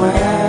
swear.